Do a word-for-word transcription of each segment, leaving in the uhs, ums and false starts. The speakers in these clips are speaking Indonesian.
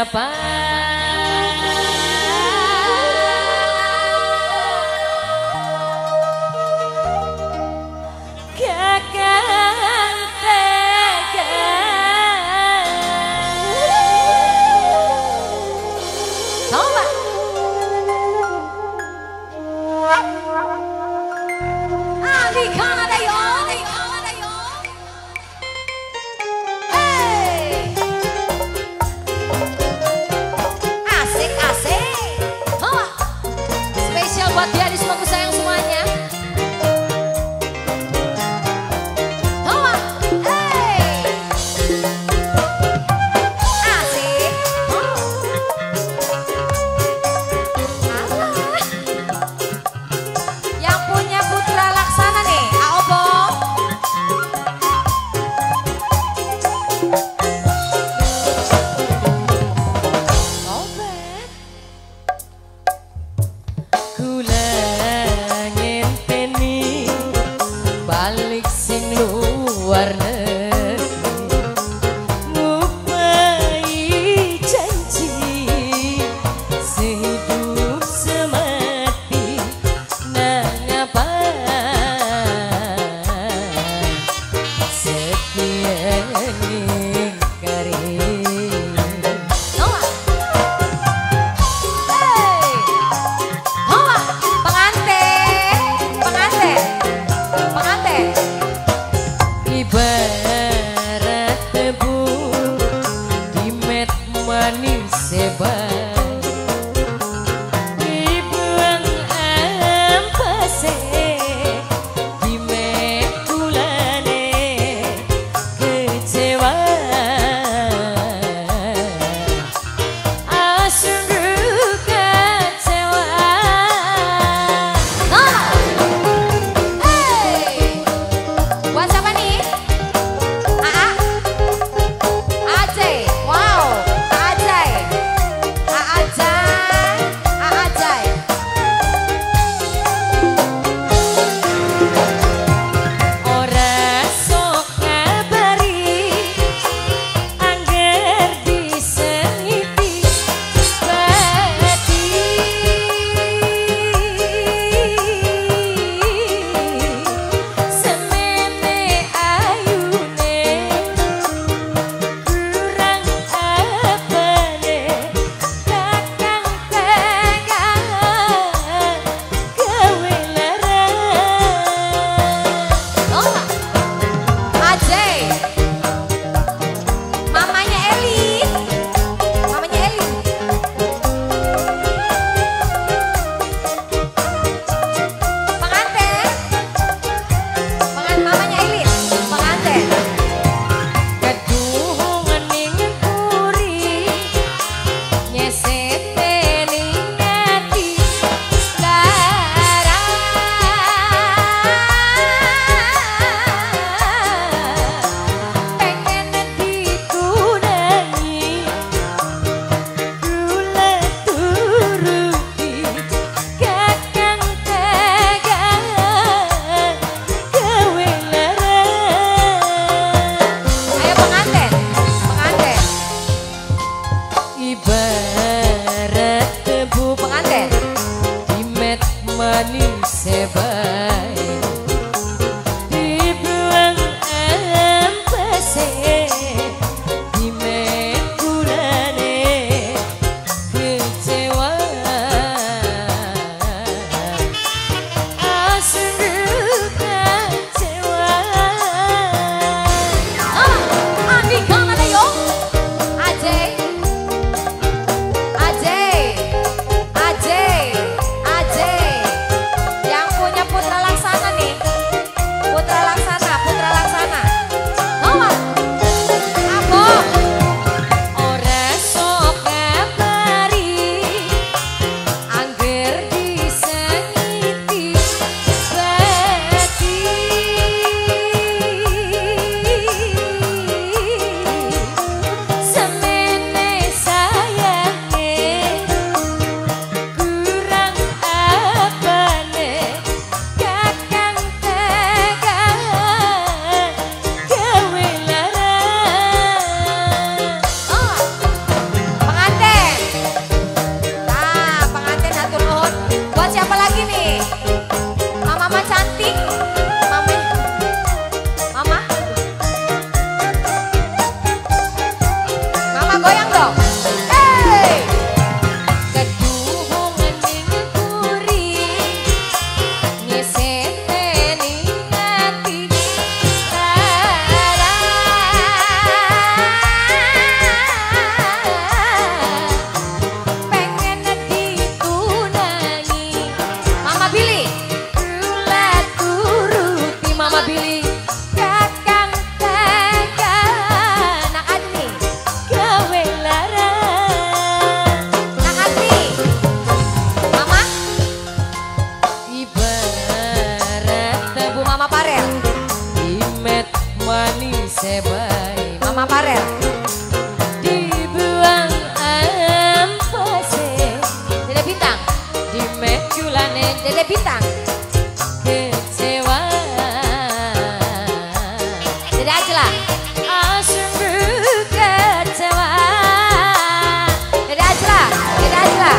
siapa kakak tega coba Ali Khan ada yo. Buat dia di semangat sayang semuanya. Toma, hey, asik. Alah. Yang punya Putra Laksana nih, Aobo. Obat. But sebaik Mama Parel dibuang ampase Dede Bintang di meculane Dede Bintang kecewa Dede Ajla oh sungguh kecewa Dede Ajla Dede Ajla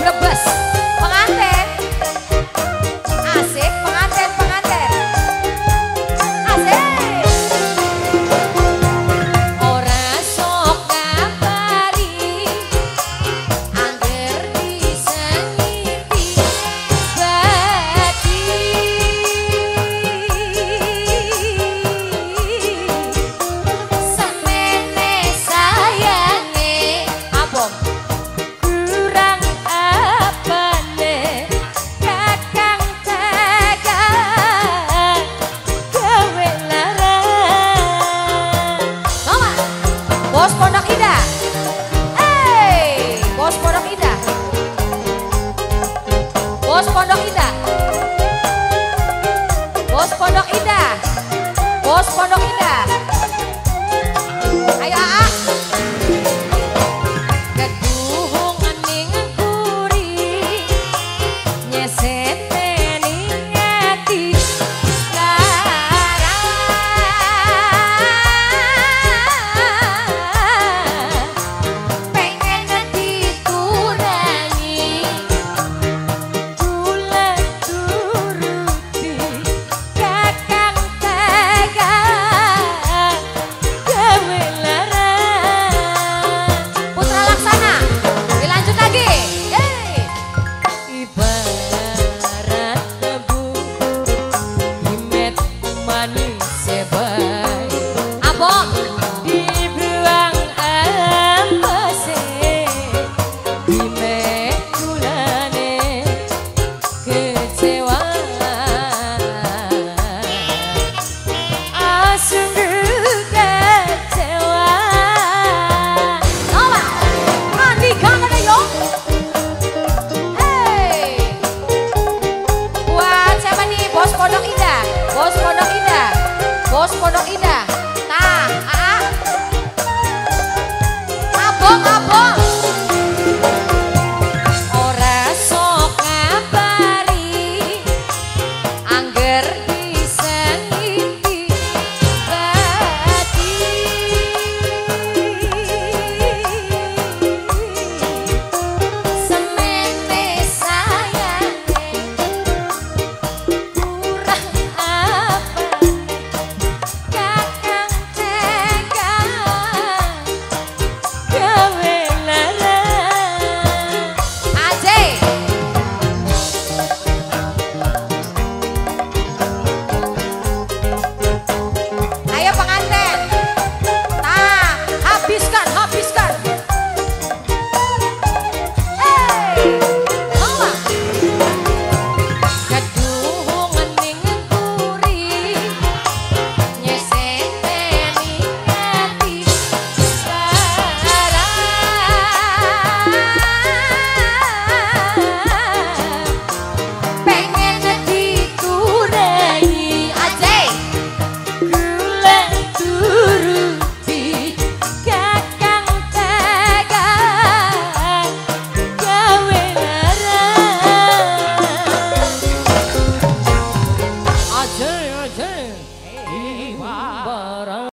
Brebes.